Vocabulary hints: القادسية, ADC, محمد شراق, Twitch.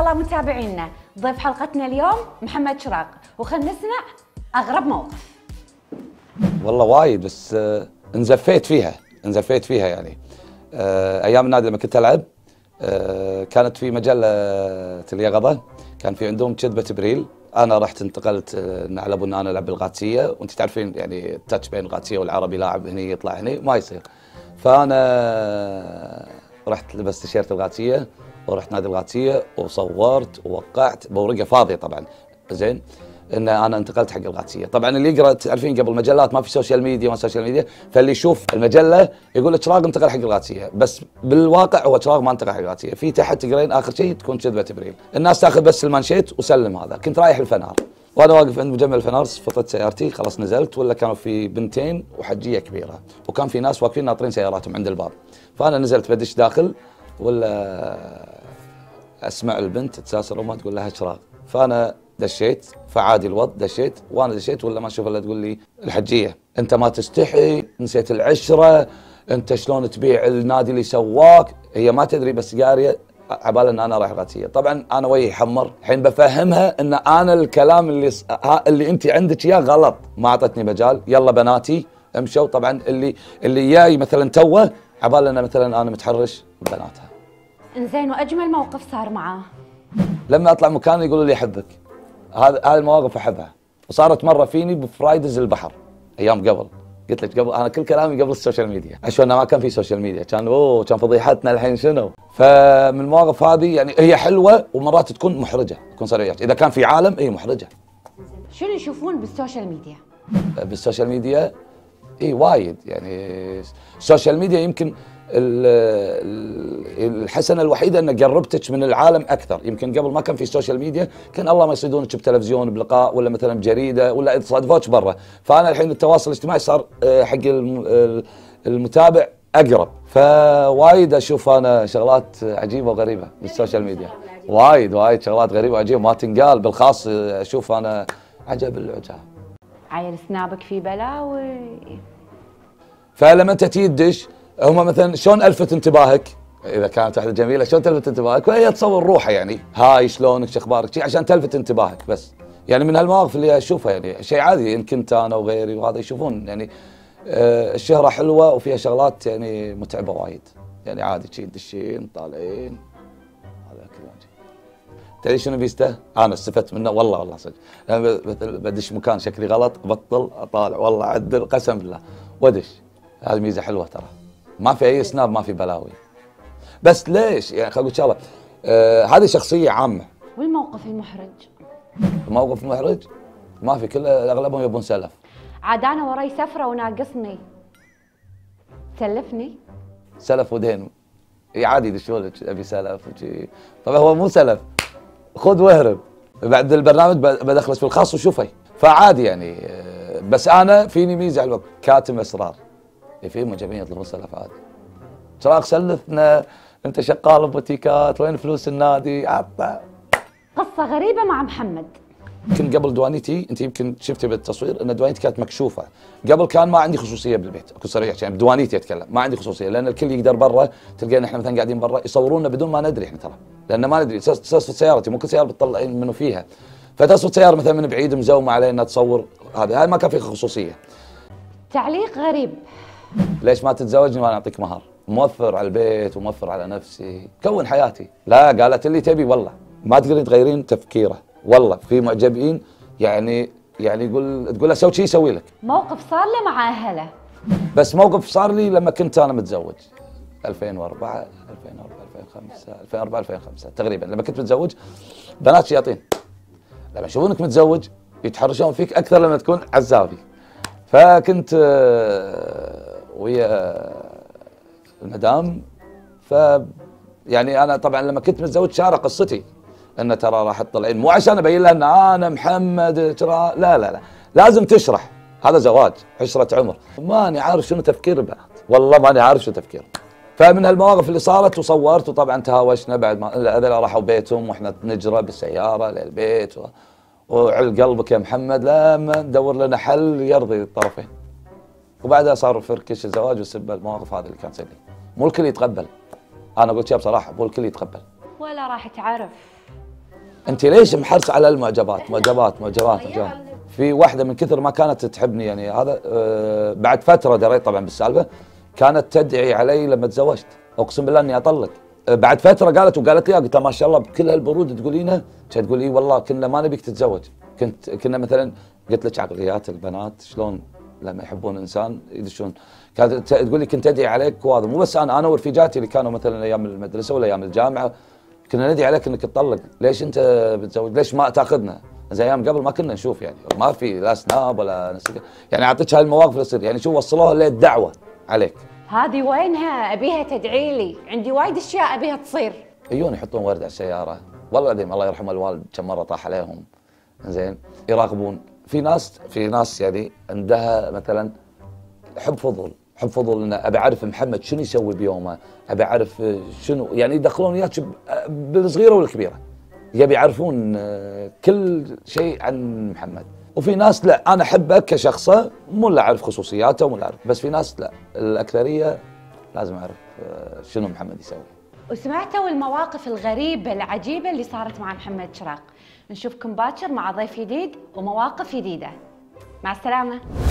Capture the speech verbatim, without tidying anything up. هلا متابعينا، ضيف حلقتنا اليوم محمد شراق، وخلنا نسمع اغرب موقف. والله وايد، بس انزفيت فيها انزفيت فيها يعني. ايام النادي لما كنت العب كانت في مجله اليقظه، كان في عندهم كذبه بريل. انا رحت انتقلت على ان انا العب بالقادسيه، وانت تعرفين يعني التاتش بين القادسيه والعربي، لاعب هني يطلع هني ما يصير. فانا رحت لبست تيشيرت القادسيه ورحت نادي القادسيه وصورت ووقعت بورقه فاضيه طبعا، زين ان انا انتقلت حق القادسيه. طبعا اللي يقرا تعرفين قبل مجلات ما في سوشيال ميديا ما سوشيال ميديا، فاللي يشوف المجله يقول لك شراق انتقل حق القادسيه، بس بالواقع هو شراق ما انتقل حق القادسيه. في تحت تقرين اخر شيء تكون كذبه بريل، الناس تاخذ بس المانشيت وسلم. هذا كنت رايح الفنار، وانا واقف عند مجمع الفنار فطت سيارتي، خلاص نزلت ولا كانوا في بنتين وحجيه كبيره، وكان في ناس واقفين ناطرين سياراتهم عند الباب. فانا نزلت بدش داخل ولا اسمع البنت تساسر وما تقول لها شراق. فانا دشيت، فعادي الوضع، دشيت وانا دشيت ولا ما اشوف الا تقول لي الحجيه انت ما تستحي، نسيت العشره، انت شلون تبيع النادي اللي سواك. هي ما تدري بس قاريه عبالها ان انا رايح القادسيه. طبعا انا وجهي حمر، الحين بفهمها ان انا الكلام اللي ص... اللي انت عندك اياه غلط. ما اعطتني مجال، يلا بناتي امشوا. طبعا اللي اللي جاي مثلا توه عبالها ان مثلا انا متحرش ببناتها. انزين، واجمل موقف صار معاه لما اطلع مكان يقولوا لي احبك. هذا هذه المواقف احبها، وصارت مره فيني بفرايدز البحر ايام قبل، قلت لك قبل انا كل كلامي قبل السوشيال ميديا، اشو انه ما كان في سوشيال ميديا، كان اوه كان فضيحتنا الحين شنو؟ فمن المواقف هذه يعني هي حلوه ومرات تكون محرجه، تكون صار وياك، اذا كان في عالم هي محرجه. شنو يشوفون بالسوشيال ميديا؟ بالسوشيال ميديا اي وايد يعني، السوشيال ميديا يمكن الحسنه الوحيده ان قربتك من العالم اكثر. يمكن قبل ما كان في السوشيال ميديا كان الله ما يصيدونك بتلفزيون بلقاء ولا مثلا بجريده ولا اذا صادفوك برا. فانا الحين التواصل الاجتماعي صار حق المتابع اقرب، فوايد اشوف انا شغلات عجيبه وغريبه بالسوشيال ميديا، وايد وايد شغلات غريبه وعجيبه ما تنقال بالخاص. اشوف انا عجب العجاب، عيل سنابك في بلاوي. فلما انت تيدش هم مثلا شلون الفت انتباهك؟ اذا كانت واحده جميله شلون تلفت انتباهك؟ وهي تصور روحها يعني، هاي شلونك شخبارك شي عشان تلفت انتباهك بس. يعني من هالمواقف اللي اشوفها يعني شيء عادي، ان كنت انا وغيري وهذا يشوفون يعني. آه الشهره حلوه وفيها شغلات يعني متعبه وايد، يعني عادي شي تدشين طالعين هذا كلام. تدري شنو بيسته؟ انا استفدت منه والله والله صدق، لما بدش مكان شكلي غلط بطل اطالع والله اعدل قسم بالله وادش. هذه ميزه حلوه ترى، ما في اي سناب ما في بلاوي. بس ليش؟ يعني خلينا نقول ان شاء الله هذه شخصيه عامه. والموقف المحرج؟ الموقف المحرج ما في، كل اغلبهم يبون سلف. عاد انا وراي سفره وناقصني تلفني؟ سلف ودين عادي يدشون لك ابي سلف وشي، طبعا هو مو سلف، خذ واهرب. بعد البرنامج بدخلك في الخاص وشوفي، فعادي يعني. بس انا فيني ميزه على الوقت، كاتم اسرار. فيهم جميع يطلبون سلف عادي. شراق سلفنا، انت شغال ببوتيكات، وين فلوس النادي؟ عطى. قصه غريبه مع محمد. يمكن قبل دوانيتي، انت يمكن شفتي بالتصوير ان دوانيتي كانت مكشوفه، قبل كان ما عندي خصوصيه بالبيت، اكون صريح يعني بدوانيتي اتكلم، ما عندي خصوصيه لان الكل يقدر برا، تلقينا احنا مثلا قاعدين برا يصورونا بدون ما ندري احنا ترى، لان ما ندري تصفت سيارتي، مو كل سياره بتطلعين منه فيها. فتصفت سياره مثلا من بعيد مزومه علينا تصور، هذا ما كان في خصوصيه. تعليق غريب. ليش ما تتزوجني وانا اعطيك مهر؟ موفر على البيت وموفر على نفسي، كون حياتي. لا قالت اللي تبي والله، ما تقدرين تغيرين تفكيره، والله في معجبين يعني يعني يقول تقول له سوي شيء يسوي لك. موقف صار له مع اهله. بس موقف صار لي لما كنت انا متزوج ألفين وأربعة ألفين وأربعة ألفين وخمسة تقريبا، لما كنت متزوج بنات شياطين لما يشوفونك متزوج يتحرشون فيك اكثر لما تكون عزابي. فكنت ويا المدام، ف يعني انا طبعا لما كنت متزوج شارة قصتي ان ترى راح تطلعين، مو عشان ابين لها ان انا محمد ترى، لا لا لا لازم تشرح هذا زواج عشرة عمر. ماني عارف شنو تفكير البنات، والله ماني عارف شنو تفكير. فمن هالمواقف اللي صارت وصورت، وطبعا تهاوشنا بعد ما هذول راحوا بيتهم واحنا نجرى بالسياره للبيت و... وعلى قلبك يا محمد لما ندور لنا حل يرضي الطرفين. وبعدها صار فركش الزواج وسب المواقف هذه اللي كانت سلبيه. مو الكل يتقبل، انا قلت يا بصراحه مو الكل يتقبل ولا راح تعرف. انت ليش محرص على المعجبات معجبات معجبات معجبات في واحده من كثر ما كانت تحبني يعني هذا أه بعد فتره دريت طبعا بالسالفه كانت تدعي علي لما تزوجت اقسم بالله اني اطلق أه بعد فتره قالت وقالت لي قلت ما شاء الله بكل هالبرود تقولينه كانت تقول اي والله كنا ما نبيك تتزوج كنت كنا مثلا قلت لك عقليات البنات شلون لما يحبون انسان يدشون كانت تقول لي كنت ادعي عليك وهذا مو بس انا انا ورفيجاتي اللي كانوا مثلا ايام المدرسه ولا ايام الجامعه كنا ندعي عليك انك تطلق، ليش انت بتزوج؟ ليش ما تاخذنا؟ زي ايام قبل ما كنا نشوف يعني، ما في لا سناب ولا نستيكر، يعني اعطيتش هالمواقف اللي تصير، يعني شوف وصلوها للدعوه عليك. هذه وينها؟ ابيها تدعي لي، عندي وايد اشياء ابيها تصير. عيون يحطون ورد على السياره، والله العظيم الله يرحم الوالد كم مره طاح عليهم. زين؟ يراقبون، في ناس في ناس يعني عندها مثلا حب فضول. حب فضول انه ابي اعرف محمد شنو يسوي بيومه، ابي اعرف شنو يعني يدخلون وياك بالصغيره والكبيره. يبي يعرفون كل شيء عن محمد، وفي ناس لا انا احبه كشخصه مو لا اعرف خصوصياته مو لا اعرف، بس في ناس لا الاكثريه لازم اعرف شنو محمد يسوي. وسمعتوا المواقف الغريبه العجيبه اللي صارت مع محمد شراق، نشوفكم باكر مع ضيف جديد ومواقف جديده. مع السلامه.